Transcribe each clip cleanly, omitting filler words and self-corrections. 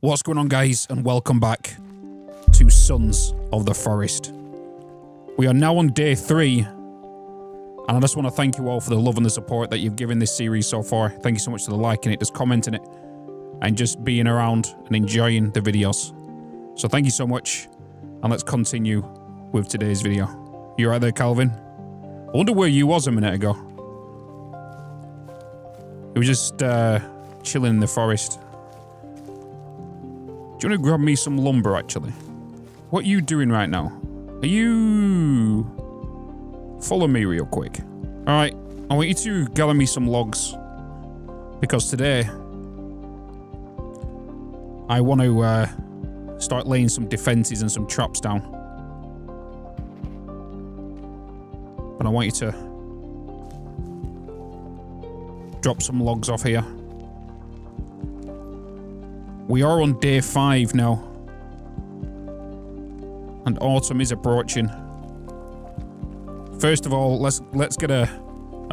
What's going on, guys, and welcome back to Sons of the Forest. We are now on day 3, and I just want to thank you all for the love and the support that you've given this series so far. Thank you so much for the liking it, just commenting it, and just being around and enjoying the videos. So thank you so much, and let's continue with today's video. You right there, Kelvin? I wonder where you was a minute ago. It was just chilling in the forest. Do you want to grab me some lumber, actually? What are you doing right now? Are you... Follow me real quick. Alright, I want you to gather me some logs. Because today... I want to start laying some defenses and some traps down. But I want you to... drop some logs off here. We are on day 5 now, and autumn is approaching. First of all, let's get a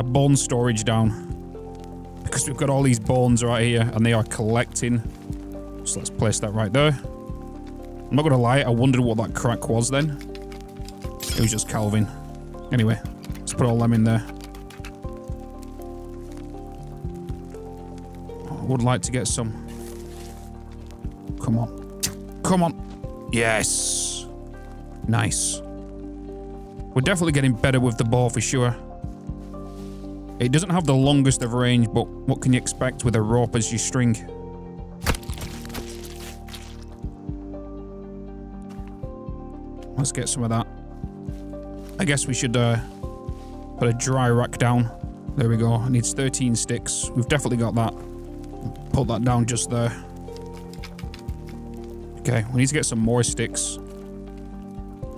bone storage down, because we've got all these bones right here, and they are collecting. So let's place that right there. I'm not gonna lie, I wondered what that crack was then. It was just Kelvin. Anyway, let's put all them in there. I would like to get some. Come on. Come on. Yes. Nice. We're definitely getting better with the bow for sure. It doesn't have the longest of range, but what can you expect with a rope as your string? Let's get some of that. I guess we should put a dry rack down. There we go. It needs 13 sticks. We've definitely got that. Put that down just there. Okay, we need to get some more sticks.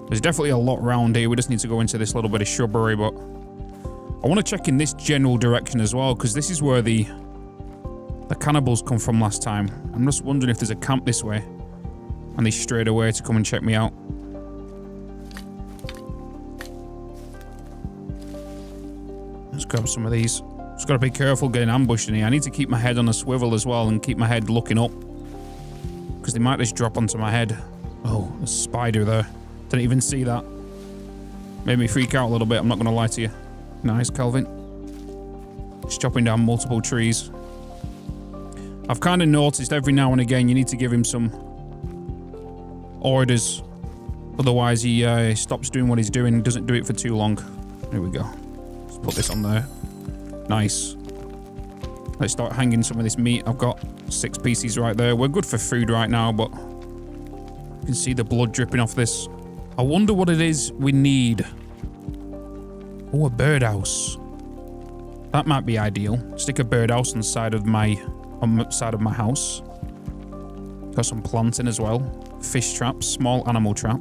There's definitely a lot round here. We just need to go into this little bit of shrubbery, but... I want to check in this general direction as well, because this is where the cannibals come from last time. I'm just wondering if there's a camp this way. And they strayed away to come and check me out. Let's grab some of these. Just gotta be careful getting ambushed in here. I need to keep my head on a swivel as well, and keep my head looking up. Because they might just drop onto my head. Oh, a spider there. Didn't even see that. Made me freak out a little bit, I'm not going to lie to you. Nice, Kelvin. Just chopping down multiple trees. I've kind of noticed every now and again you need to give him some orders. Otherwise he stops doing what he's doing and doesn't do it for too long. Here we go. Let's put this on there. Nice. Let's start hanging some of this meat. I've got 6 pieces right there. We're good for food right now, but you can see the blood dripping off this. I wonder what it is we need. Oh, a birdhouse. That might be ideal. Stick a birdhouse on the side of my house. Got some planting as well. Fish traps, small animal trap.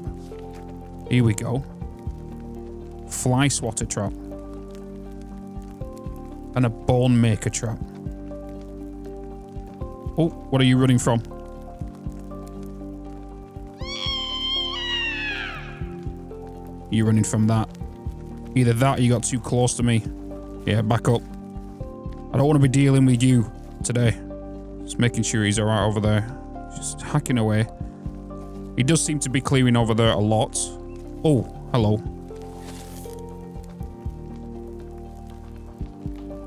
Here we go. Fly swatter trap. And a bone maker trap. Oh, what are you running from? You're running from that. Either that or you got too close to me. Yeah, back up. I don't want to be dealing with you today. Just making sure he's alright over there. Just hacking away. He does seem to be clearing over there a lot. Oh, hello.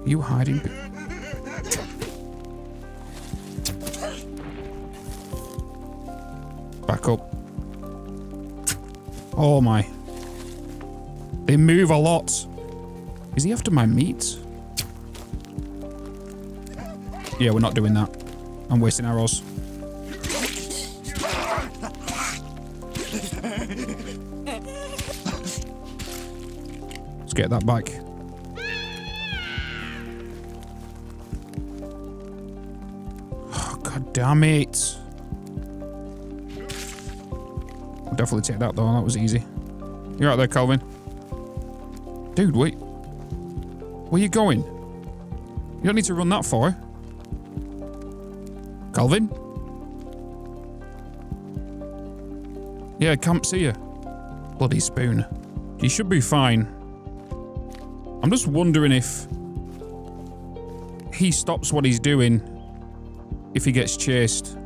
Are you hiding? Back up. Oh my. They move a lot. Is he after my meat? Yeah, we're not doing that. I'm wasting arrows. Let's get that back. Oh, God damn it. Definitely take that though, that was easy. You're out there, Kelvin. Dude, wait. Where are you going? You don't need to run that far. Kelvin? Yeah, camp's here. Bloody spoon. You should be fine. I'm just wondering if he stops what he's doing if he gets chased.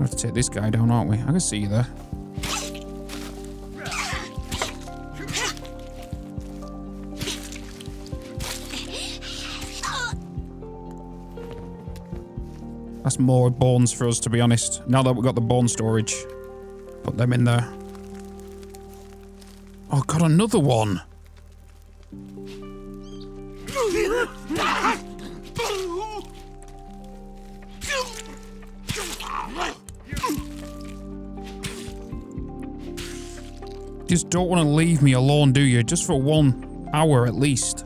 We have to take this guy down, aren't we? I can see you there. That's more bones for us, to be honest. Now that we've got the bone storage, put them in there. Oh God, another one. Just don't want to leave me alone, do you? Just for 1 hour at least.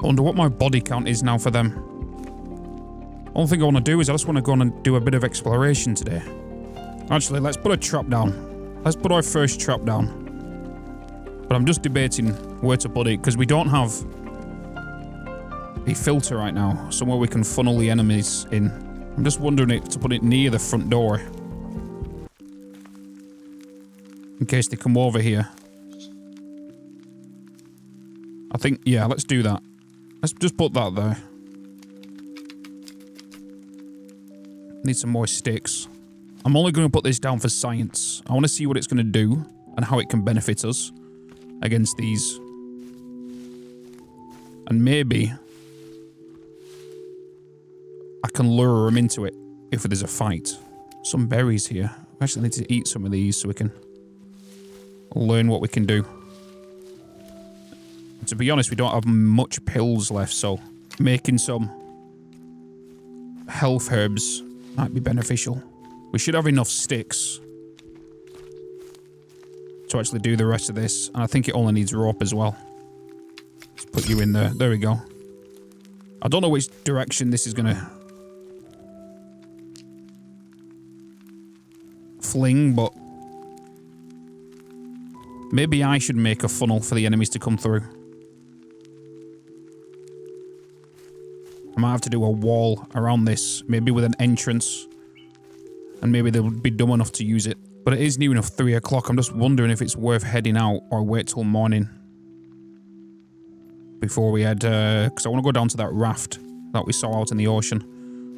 I wonder what my body count is now for them. Only thing I want to do is I just want to go on and do a bit of exploration today. Actually, let's put a trap down. Let's put our first trap down. But I'm just debating where to put it because we don't have a filter right now. Somewhere we can funnel the enemies in. I'm just wondering if to put it near the front door. In case they come over here. I think, yeah, let's do that. Let's just put that there. Need some more sticks. I'm only going to put this down for science. I want to see what it's going to do and how it can benefit us against these. And maybe I can lure them into it if there's a fight. Some berries here. I actually need to eat some of these so we can learn what we can do. And to be honest, we don't have much pills left, so making some health herbs might be beneficial. We should have enough sticks to actually do the rest of this. And I think it only needs rope as well. Let's put you in there. There we go. I don't know which direction this is going to fling, but maybe I should make a funnel for the enemies to come through. I might have to do a wall around this, maybe with an entrance. And maybe they'll be dumb enough to use it. But it is near enough 3 o'clock. I'm just wondering if it's worth heading out or wait till morning. Before we head, because I want to go down to that raft that we saw out in the ocean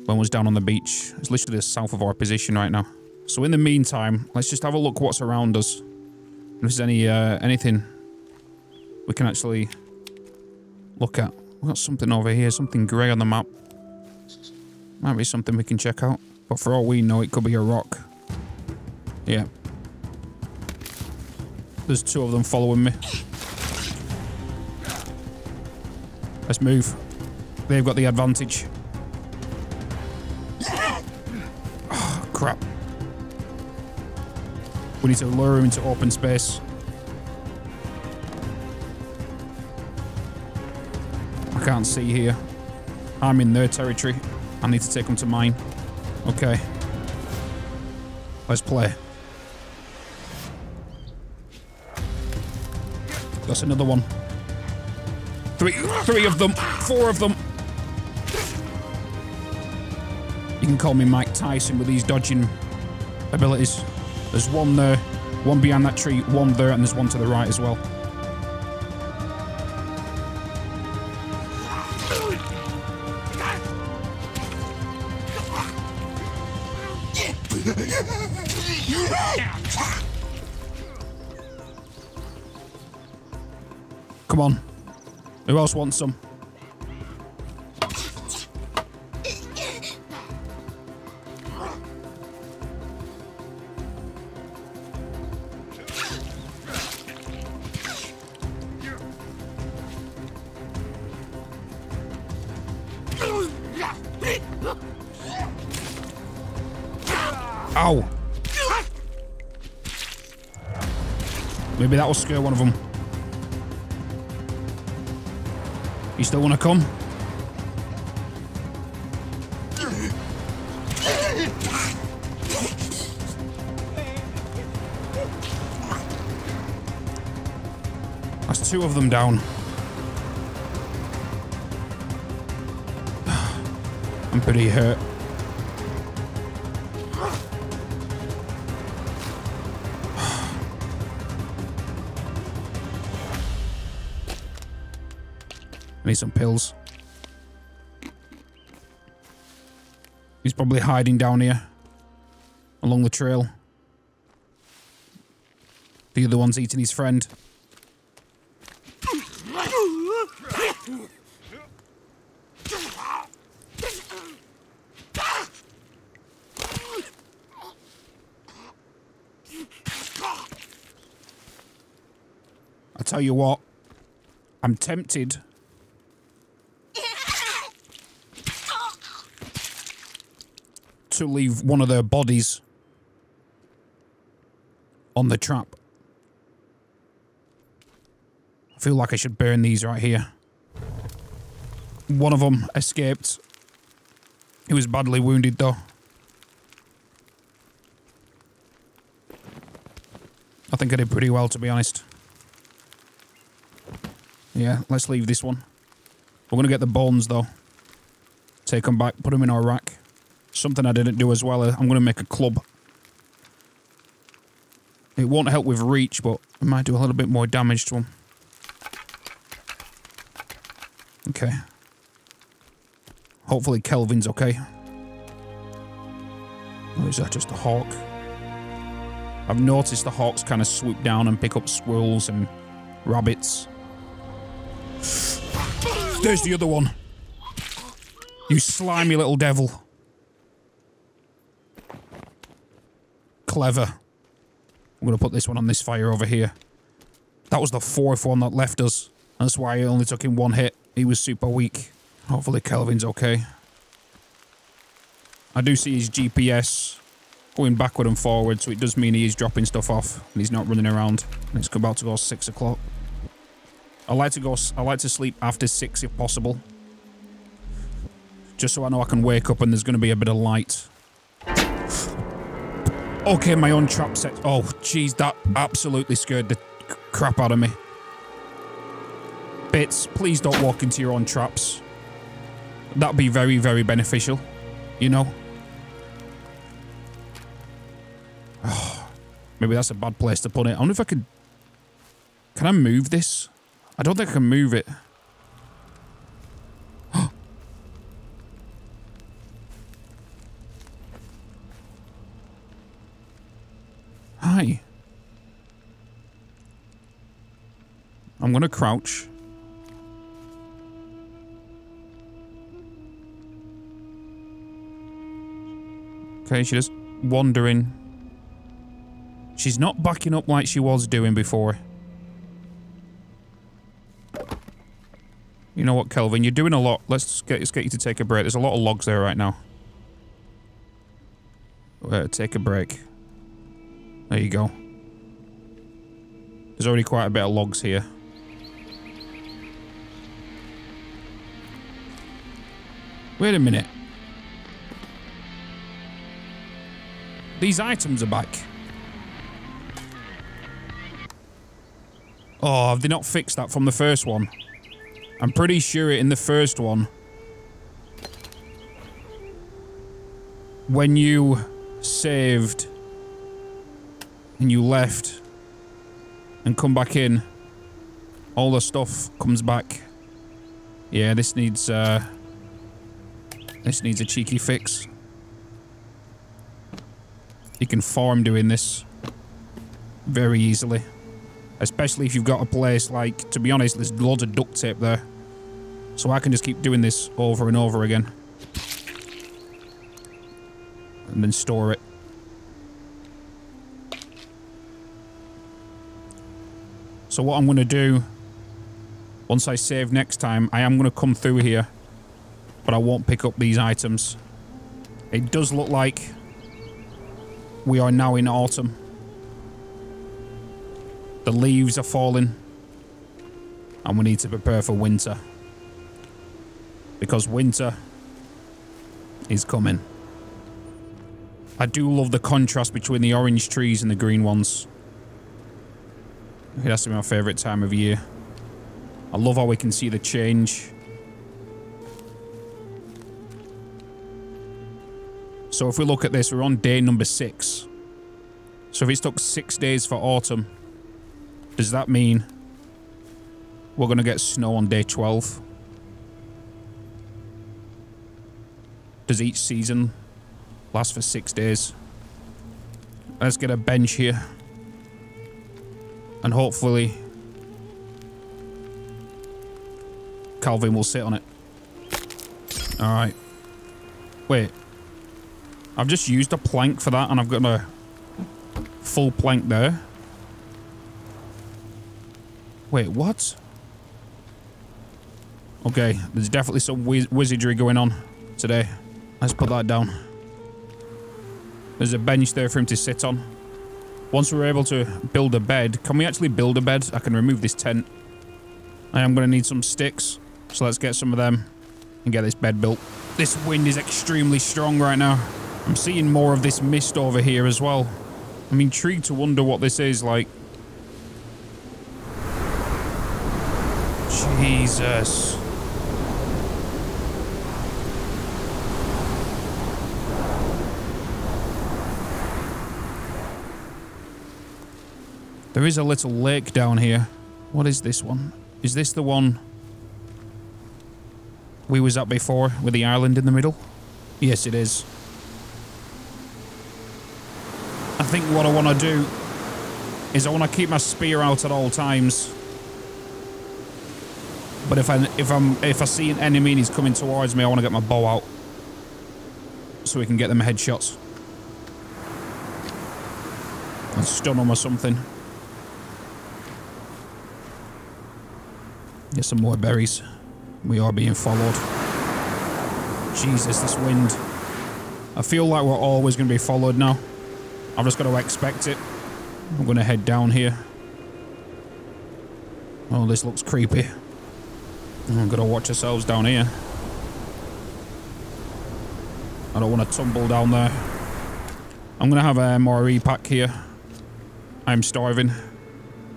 when we was down on the beach. It's literally the south of our position right now. So in the meantime, let's just have a look what's around us. If there's any, anything we can actually look at. We've got something over here, something grey on the map. Might be something we can check out. But for all we know, it could be a rock. Yeah. There's 2 of them following me. Let's move. They've got the advantage. Oh, crap. We need to lure him into open space. I can't see here. I'm in their territory. I need to take them to mine. Okay. Let's play. That's another one. Three of them. 4 of them. You can call me Mike Tyson with these dodging abilities. There's one there, one behind that tree, one there, and there's one to the right as well. Come on. Who else wants some? Ow! Maybe that'll scare one of them. You still want to come? That's 2 of them down. I'm pretty hurt. I need some pills. He's probably hiding down here. along the trail. The other one's eating his friend. I tell you what, I'm tempted. To leave one of their bodies on the trap. I feel like I should burn these right here. One of them escaped. He was badly wounded though. I think I did pretty well, to be honest. Yeah, let's leave this one. We're gonna get the bones though. Take them back, put them in our rack. Something I didn't do as well, I'm going to make a club. It won't help with reach, but it might do a little bit more damage to him. Okay. Hopefully Kelvin's okay. Or is that just a hawk? I've noticed the hawks kind of swoop down and pick up squirrels and rabbits. There's the other one. You slimy little devil. Clever. I'm going to put this one on this fire over here. That was the fourth one that left us. That's why I only took him one hit. He was super weak. Hopefully Kelvin's okay. I do see his GPS going backward and forward, so it does mean he is dropping stuff off and he's not running around. It's about to go 6 o'clock. I like to sleep after 6 if possible. Just so I know I can wake up and there's going to be a bit of light. Okay, my own trap set. Oh, jeez, that absolutely scared the crap out of me. Bits, please don't walk into your own traps. That'd be very, very beneficial, you know? Oh, maybe that's a bad place to put it. I wonder if I could... Can I move this? I don't think I can move it. Hi. I'm gonna crouch. Okay, she's just wandering. She's not backing up like she was doing before. You know what, Kelvin? You're doing a lot. Let's get you to take a break. There's a lot of logs there right now. Take a break. There you go. There's already quite a bit of logs here. Wait a minute. These items are back. Oh, have they not fixed that from the first one? I'm pretty sure in the first one, when you saved... and you left and come back in, all the stuff comes back. Yeah, this needs a cheeky fix. You can farm doing this very easily, especially if you've got a place like, to be honest, there's loads of duct tape there, so I can just keep doing this over and over again and then store it. So what I'm going to do, once I save next time, I am going to come through here, but I won't pick up these items. It does look like we are now in autumn. The leaves are falling, and we need to prepare for winter, because winter is coming. I do love the contrast between the orange trees and the green ones. It has to be my favourite time of year. I love how we can see the change. So if we look at this, we're on day number 6. So if it's took 6 days for autumn, does that mean we're going to get snow on day 12? Does each season last for 6 days? Let's get a bench here. And hopefully Kelvin will sit on it. Alright. Wait. I've just used a plank for that and I've got a full plank there. Wait, what? Okay, there's definitely some wizardry going on today. Let's put that down. There's a bench there for him to sit on. Once we're able to build a bed, can we actually build a bed? I can remove this tent. I am going to need some sticks, so let's get some of them and get this bed built. This wind is extremely strong right now. I'm seeing more of this mist over here as well. I'm intrigued to wonder what this is like. Jesus. There is a little lake down here. What is this one? Is this the one we was at before with the island in the middle? Yes, it is. I think what I want to do is I want to keep my spear out at all times. But if I see an enemy and he's coming towards me, I want to get my bow out so we can get them headshots and stun them or something. Get some more berries. We are being followed. Jesus, this wind. I feel like we're always going to be followed now. I've just got to expect it. I'm going to head down here. Oh, this looks creepy. I've got to watch ourselves down here. I don't want to tumble down there. I'm going to have a MRE pack here. I'm starving.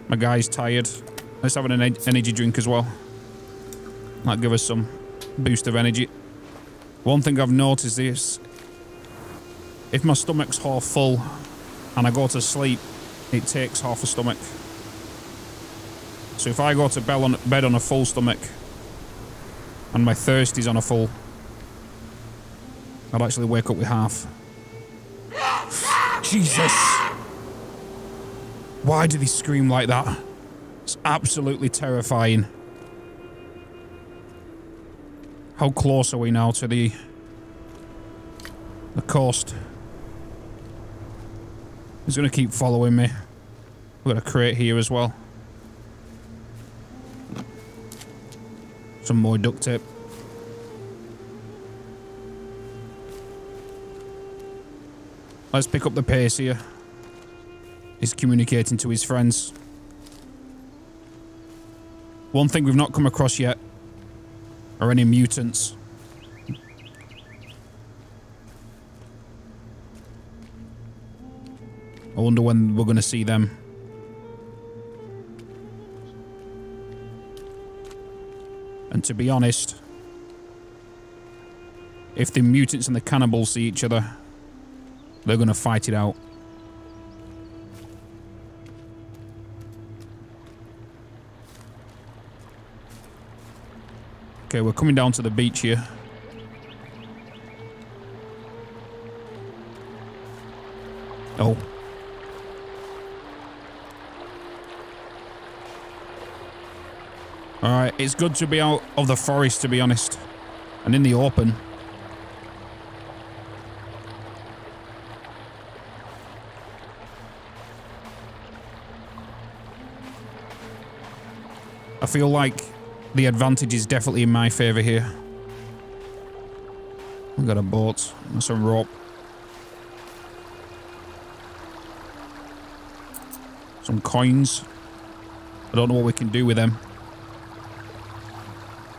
My guy's tired. Let's have an energy drink as well. That'll give us some boost of energy. One thing I've noticed is if my stomach's half full and I go to sleep, it takes half a stomach. So if I go to bed on a full stomach and my thirst is on a full, I'll actually wake up with half. Jesus! Why do they scream like that? It's absolutely terrifying. How close are we now to the coast? He's gonna keep following me. We've got a crate here as well. Some more duct tape. Let's pick up the pace here. He's communicating to his friends. One thing we've not come across yet are any mutants. I wonder when we're going to see them. And to be honest, if the mutants and the cannibals see each other, they're going to fight it out. Okay, we're coming down to the beach here. Oh. Alright, it's good to be out of the forest, to be honest. And in the open. I feel like the advantage is definitely in my favour here. We've got a boat and some rope. Some coins. I don't know what we can do with them.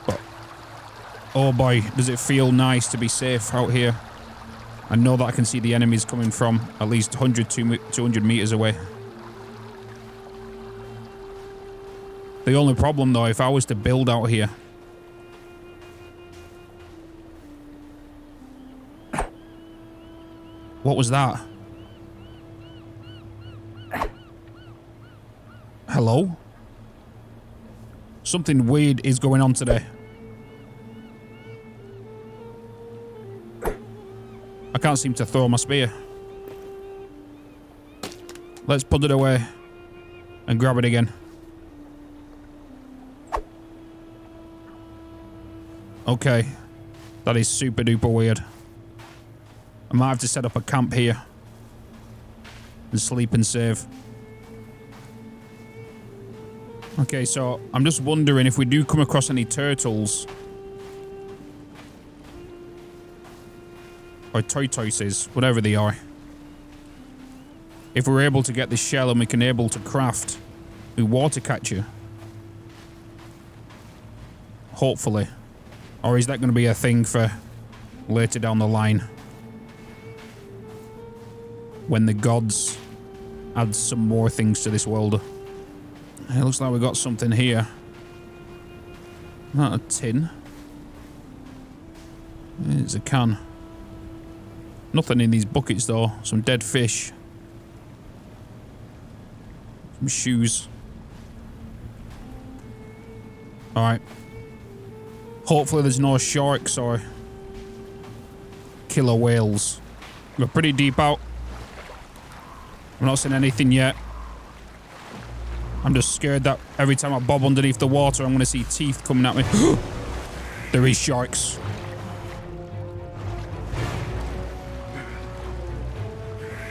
But oh boy, does it feel nice to be safe out here. I know that I can see the enemies coming from at least 100, 200 metres away. The only problem, though, if I was to build out here... What was that? Hello? Something weird is going on today. I can't seem to throw my spear. Let's put it away and grab it again. Okay. That is super duper weird. I might have to set up a camp here and sleep and save. Okay, so I'm just wondering if we do come across any turtles or tortoises, whatever they are. If we're able to get this shell and we can able to craft a water catcher. Hopefully. Or is that going to be a thing for later down the line? When the gods add some more things to this world. It looks like we got something here. Not a tin. It's a can. Nothing in these buckets though. Some dead fish. Some shoes. Alright. Hopefully there's no sharks or killer whales. We're pretty deep out. I'm not seeing anything yet. I'm just scared that every time I bob underneath the water, I'm going to see teeth coming at me. There is sharks.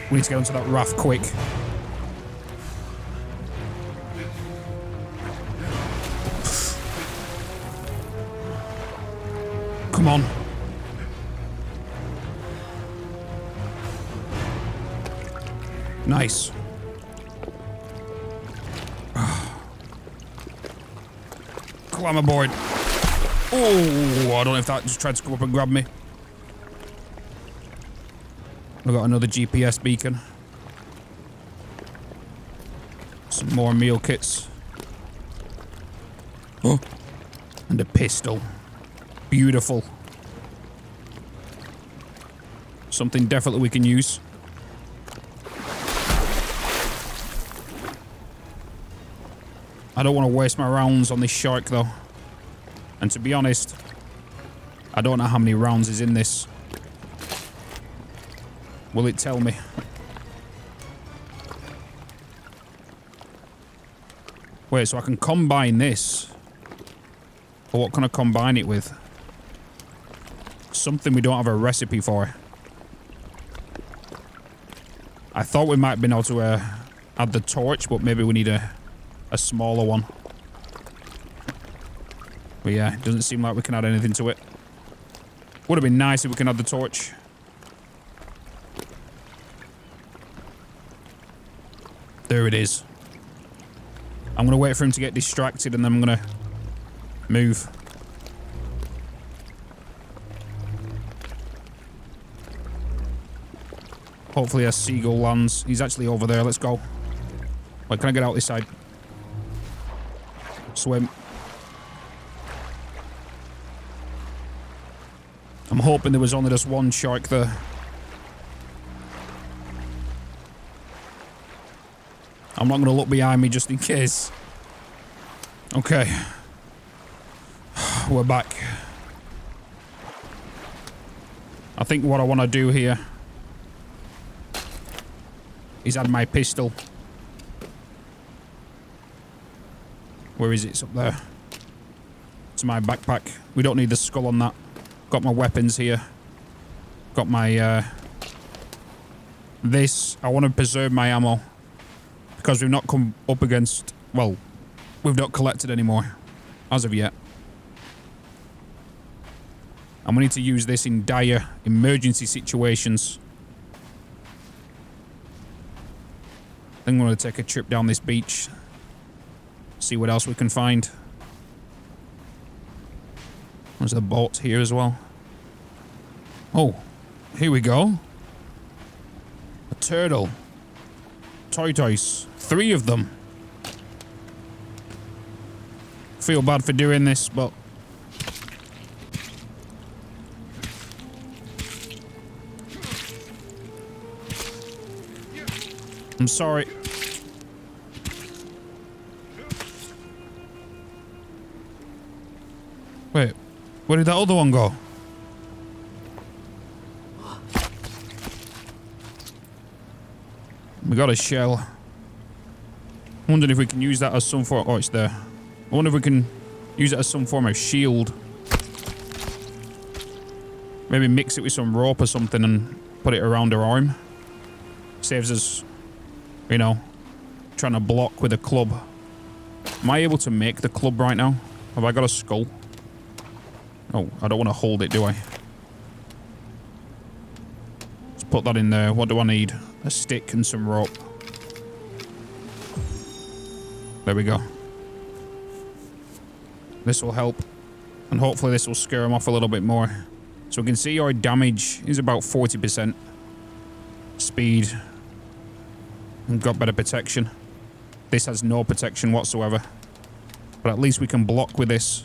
We need to get onto that raft quick. Come on. Nice. Climb aboard. Oh, I don't know if that just tried to come up and grab me. I've got another GPS beacon. Some more meal kits. Oh, and a pistol. Beautiful. Something definitely we can use. I don't want to waste my rounds on this shark though. And to be honest, I don't know how many rounds is in this. Will it tell me? Wait, so I can combine this. But what can I combine it with? Something we don't have a recipe for. I thought we might have been able to add the torch, but maybe we need a smaller one. But yeah, it doesn't seem like we can add anything to it. Would have been nice if we can add the torch. There it is. I'm going to wait for him to get distracted and then I'm going to move. Hopefully a seagull lands. He's actually over there. Let's go. Wait, can I get out this side? Swim. I'm hoping there was only just one shark there. I'm not going to look behind me just in case. Okay. We're back. I think what I want to do here is add my pistol. Where is it? It's up there. It's my backpack. We don't need the skull on that. Got my weapons here. Got my, this. I want to preserve my ammo. Because we've not come up against... Well, we've not collected anymore. As of yet. And we need to use this in dire emergency situations. I think I'm going to take a trip down this beach. See what else we can find. There's a boat here as well. Oh, here we go. A turtle. Tortoise. 3 of them. Feel bad for doing this, but... I'm sorry. Wait, where did that other one go? We got a shell. I wonder if we can use that as some form... Oh, it's there. I wonder if we can use it as some form of shield. Maybe mix it with some rope or something and put it around her arm. Saves us, you know, trying to block with a club. Am I able to make the club right now? Have I got a skull? Oh, I don't want to hold it, do I? Let's put that in there. What do I need? A stick and some rope. There we go. This will help. And hopefully this will scare him off a little bit more. So we can see our damage is about 40%. Speed. And got better protection. This has no protection whatsoever. But at least we can block with this.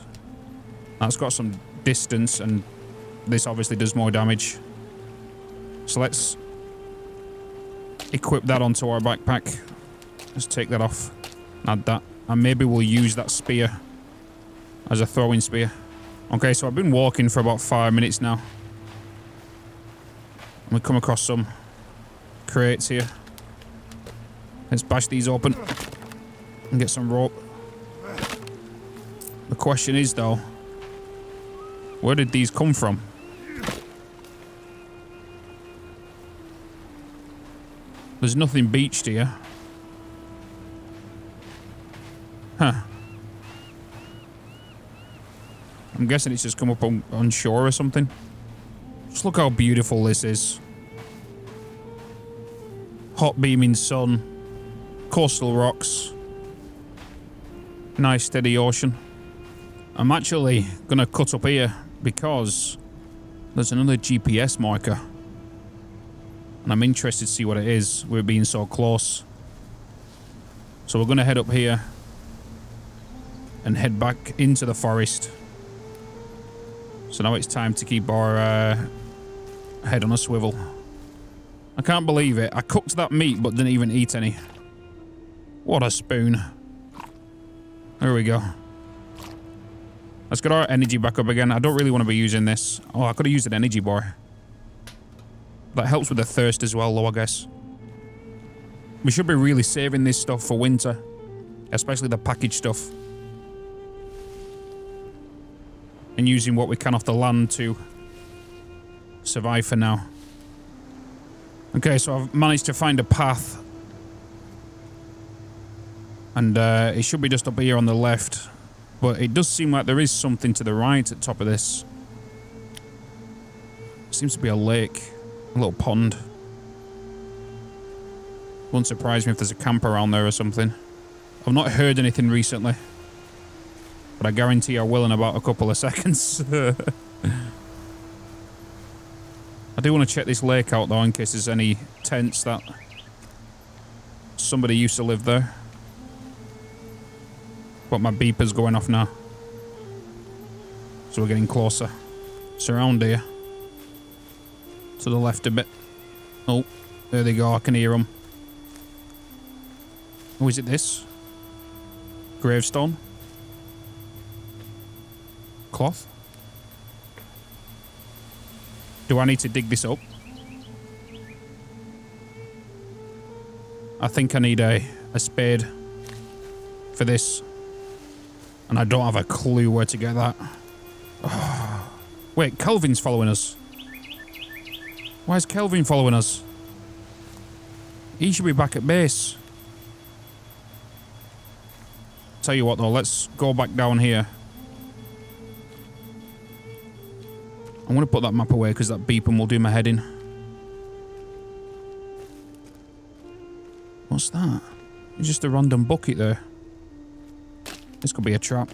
That's got some distance, and this obviously does more damage. So let's equip that onto our backpack. Let's take that off. Add that. And maybe we'll use that spear as a throwing spear. Okay, so I've been walking for about 5 minutes now. And we come across some crates here. Let's bash these open and get some rope. The question is, though, where did these come from? There's nothing beached here. Huh. I'm guessing it's just come up on shore or something. Just look how beautiful this is. Hot beaming sun. Coastal rocks. Nice steady ocean. I'm actually going to cut up here because there's another GPS marker. And I'm interested to see what it is. We're being so close. So we're going to head up here and head back into the forest. So now it's time to keep our head on a swivel. I can't believe it. I cooked that meat but didn't even eat any. What a spoon. There we go. Let's get our energy back up again. I don't really want to be using this. Oh, I could have used an energy bar. That helps with the thirst as well, though, I guess. We should be really saving this stuff for winter. Especially the packaged stuff. And using what we can off the land to survive for now. Okay, so I've managed to find a path. And it should be just up here on the left. But it does seem like there is something to the right at the top of this. It seems to be a lake, a little pond. Wouldn't surprise me if there's a camp around there or something. I've not heard anything recently, but I guarantee I will in about a couple of seconds. I do want to check this lake out though, in case there's any tents that somebody used to live there. But my beeper's going off now. So we're getting closer. It's around here. To the left a bit. Oh, there they go. I can hear them. Oh, is it this? Gravestone? Cloth? Do I need to dig this up? I think I need a spade for this. And I don't have a clue where to get that. Oh. Wait, Kelvin's following us. Why is Kelvin following us? He should be back at base. Tell you what though, let's go back down here. I'm going to put that map away because that beeping will do my head in. What's that? It's just a random bucket there. This could be a trap.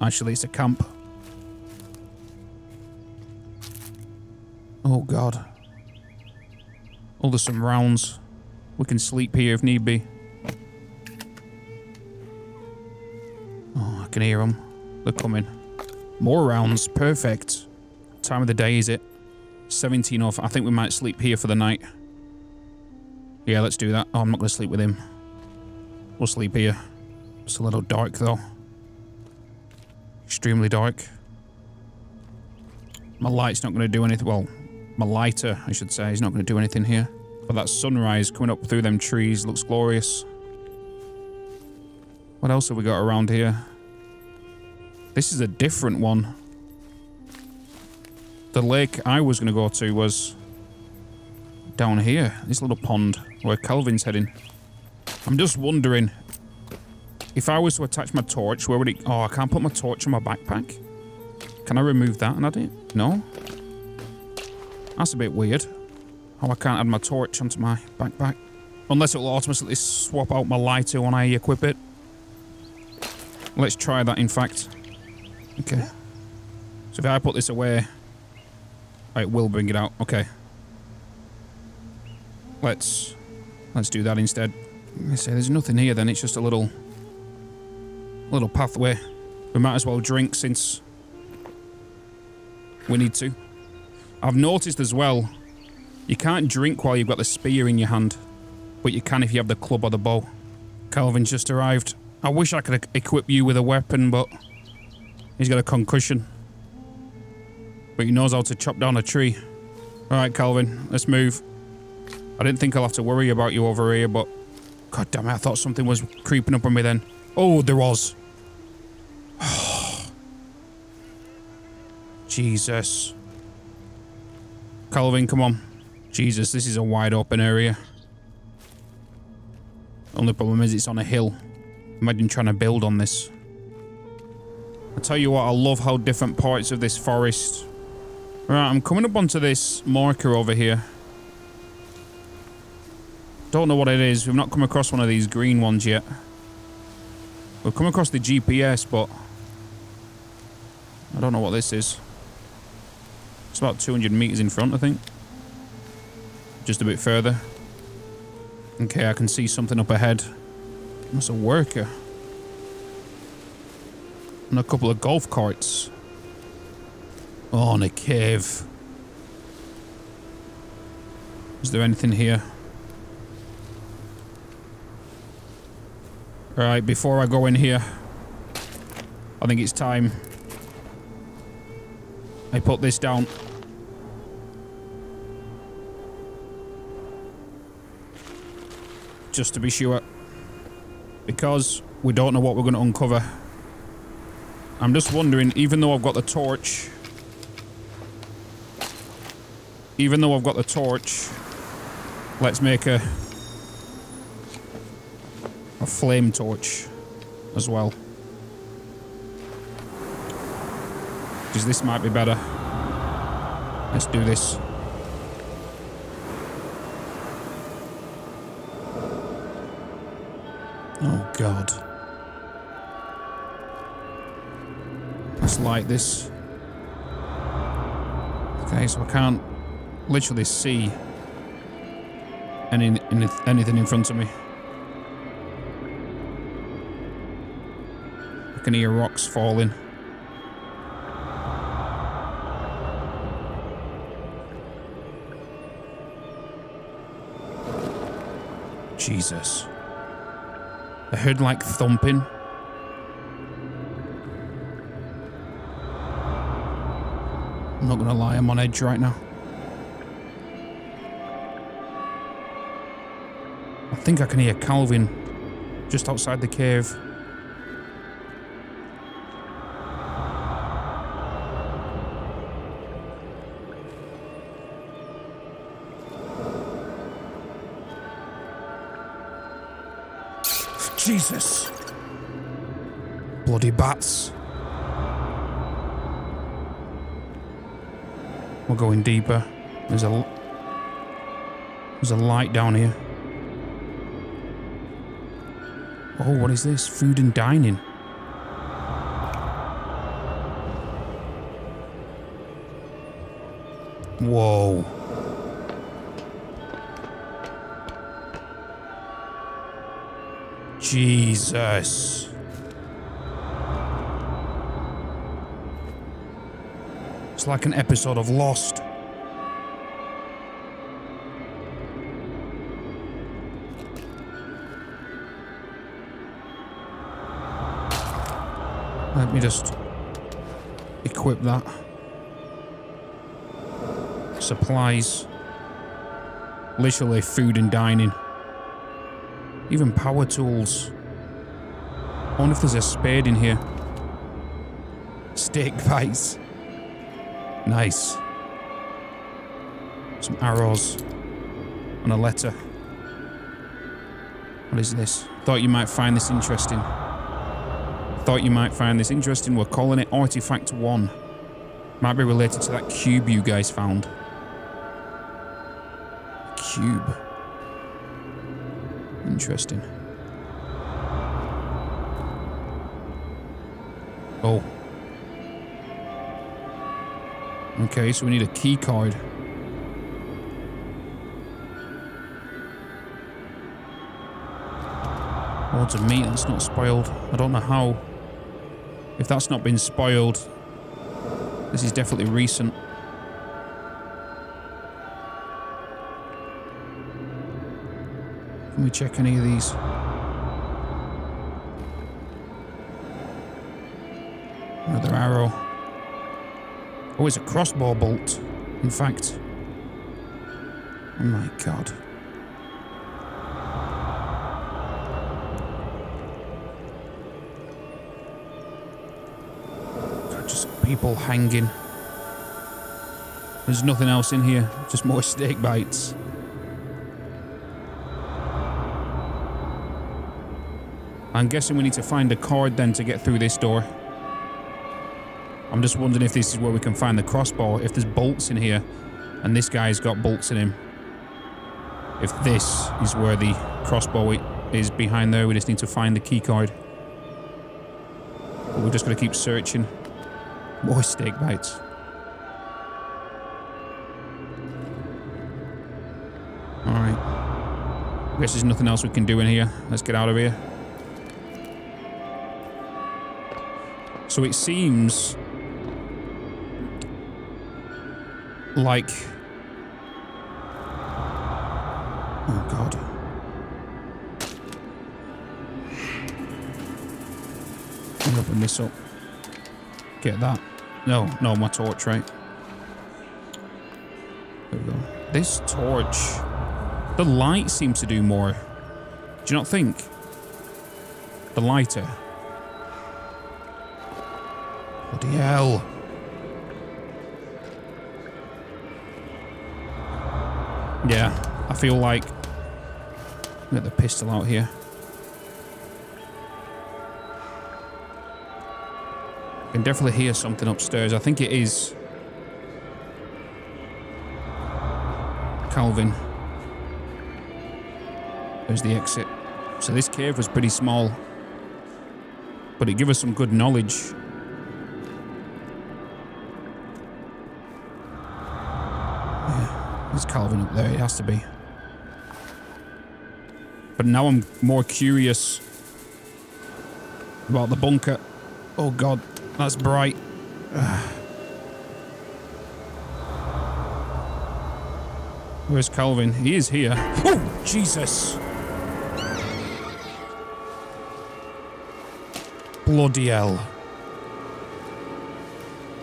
Actually, it's a camp. Oh, God. Oh, there's some rounds. We can sleep here if need be. Oh, I can hear them. They're coming. More rounds. Perfect. What time of the day is it? 17 off. I think we might sleep here for the night. Yeah, let's do that. Oh, I'm not going to sleep with him. We'll sleep here. It's a little dark, though. Extremely dark. My light's not going to do anything. Well, my lighter, I should say, is not going to do anything here. But that sunrise coming up through them trees looks glorious. What else have we got around here? This is a different one. The lake I was going to go to was down here. This little pond where Kelvin's heading. I'm just wondering, if I was to attach my torch, where would it... Oh, I can't put my torch on my backpack. Can I remove that and add it? No? That's a bit weird. Oh, I can't add my torch onto my backpack. Unless it'll automatically swap out my lighter when I equip it. Let's try that, in fact. Okay. So if I put this away, it will bring it out. Okay. Let's do that instead. I say there's nothing here then, it's just a little pathway. We might as well drink since we need to. I've noticed as well, you can't drink while you've got the spear in your hand, but you can if you have the club or the bow. Kelvin's just arrived. I wish I could equip you with a weapon, but he's got a concussion. But he knows how to chop down a tree. Alright, Kelvin, let's move. I didn't think I'll have to worry about you over here, but... God damn it, I thought something was creeping up on me then. Oh, there was. Jesus. Kelvin, come on. Jesus, this is a wide open area. Only problem is it's on a hill. Imagine trying to build on this. I tell you what, I love how different parts of this forest... Right, I'm coming up onto this marker over here. Don't know what it is. We've not come across one of these green ones yet. We've come across the GPS, but... I don't know what this is. It's about 200 meters in front, I think. Just a bit further. Okay, I can see something up ahead. That's a worker. And a couple of golf carts. Oh, and a cave. Is there anything here? Alright, before I go in here, I think it's time I put this down. Just to be sure. Because we don't know what we're going to uncover. I'm just wondering, even though I've got the torch, let's make a flame torch as well. Because this might be better. Let's do this. Oh, God. Let's light this. Okay, so I can't literally see anything in front of me. I can hear rocks falling. Jesus. I heard like thumping. I'm not gonna lie, I'm on edge right now. I think I can hear Kelvin just outside the cave. Jesus! Bloody bats. We're going deeper. There's a light down here. Oh, what is this? Food and dining. Whoa. Jesus. It's like an episode of Lost. Let me just equip that. Supplies. Literally food and dining. Even power tools. I wonder if there's a spade in here. Steak vice. Nice. Some arrows. And a letter. What is this? Thought you might find this interesting. Thought you might find this interesting. We're calling it Artifact 1. Might be related to that cube you guys found. A cube. Interesting. Oh. Okay, so we need a key card. Loads of meat, that's not spoiled. I don't know how. If that's not been spoiled, this is definitely recent. Can we check any of these? Another arrow. Oh, it's a crossbow bolt, in fact. Oh my god. People hanging. There's nothing else in here, just more steak bites. I'm guessing we need to find a card then to get through this door. I'm just wondering if this is where we can find the crossbow, if there's bolts in here, and this guy's got bolts in him. If this is where the crossbow is behind there, we just need to find the key card. But we're just going to keep searching. More steak bites. Alright. I guess there's nothing else we can do in here. Let's get out of here. So it seems like... Oh god. I'm gonna open this up. Get that. No, no, my torch, right? There we go. This torch... The light seems to do more. Do you not think? The lighter. Bloody hell. Yeah, I feel like... Get the pistol out here. I can definitely hear something upstairs. I think it is Kelvin. There's the exit. So this cave was pretty small, but it gave us some good knowledge. Yeah, there's Kelvin up there. It has to be. But now I'm more curious about the bunker. Oh god. That's bright. Where's Kelvin? He is here. Oh, Jesus! Bloody hell.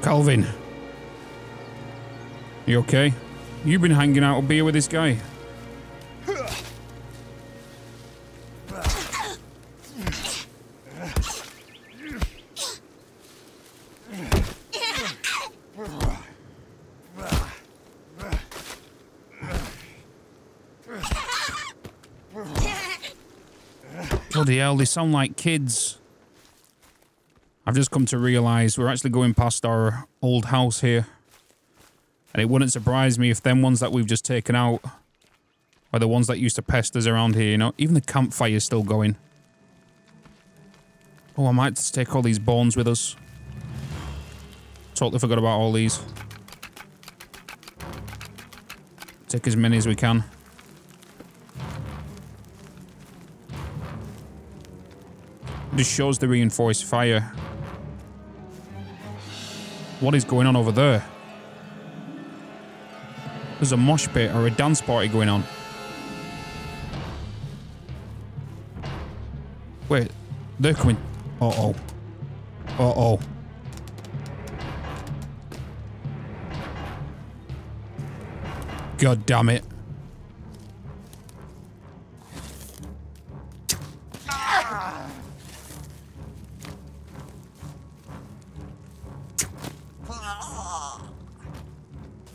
Kelvin. You okay? You've been hanging out a beer with this guy. Bloody hell, they sound like kids. I've just come to realise we're actually going past our old house here. And it wouldn't surprise me if them ones that we've just taken out are the ones that used to pest us around here, you know? Even the campfire's still going. Oh, I might just take all these bones with us. Totally forgot about all these. Take as many as we can. Just shows the reinforced fire. What is going on over there? There's a mosh pit or a dance party going on. Wait, they're coming. Uh-oh. Uh-oh. God damn it.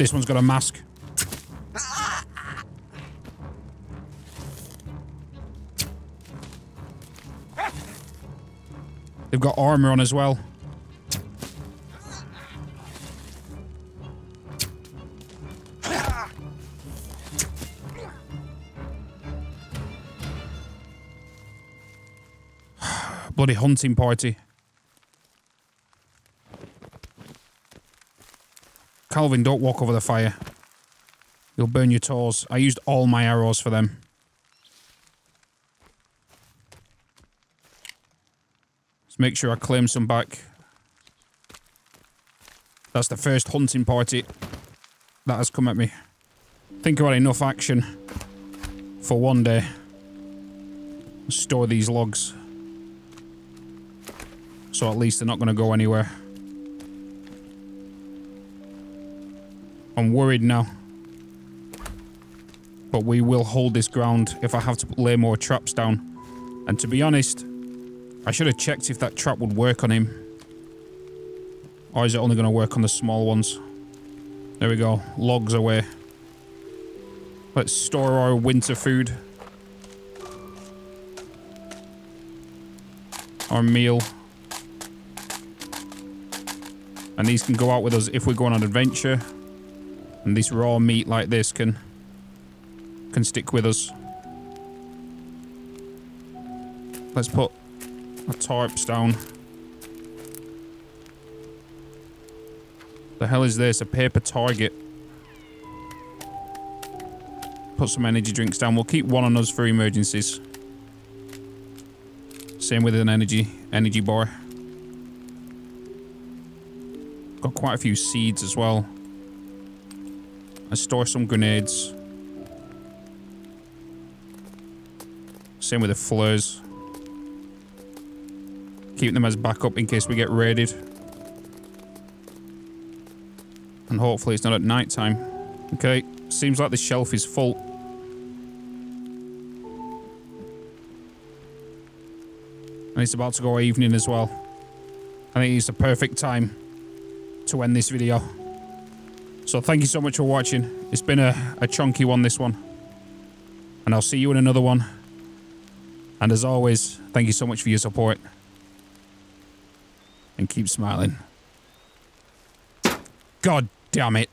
This one's got a mask. They've got armor on as well. Bloody hunting party. Kelvin, don't walk over the fire. You'll burn your toes. I used all my arrows for them. Let's make sure I claim some back. That's the first hunting party that has come at me. I think I've had enough action for one day. Let's store these logs. So at least they're not going to go anywhere. I'm worried now. But we will hold this ground if I have to lay more traps down. And to be honest, I should have checked if that trap would work on him. Or is it only going to work on the small ones? There we go. Logs away. Let's store our winter food. Our meal. And these can go out with us if we go on an adventure. And this raw meat like this can stick with us. Let's put our tarps down. The hell is this? A paper target. Put some energy drinks down. We'll keep one on us for emergencies. Same with an energy bar. Got quite a few seeds as well. I store some grenades. Same with the flares. Keep them as backup in case we get raided. And hopefully it's not at night time. Okay, seems like the shelf is full. And it's about to go evening as well. I think it's the perfect time to end this video. So thank you so much for watching. It's been a chunky one, this one. And I'll see you in another one. And as always, thank you so much for your support. And keep smiling. God damn it.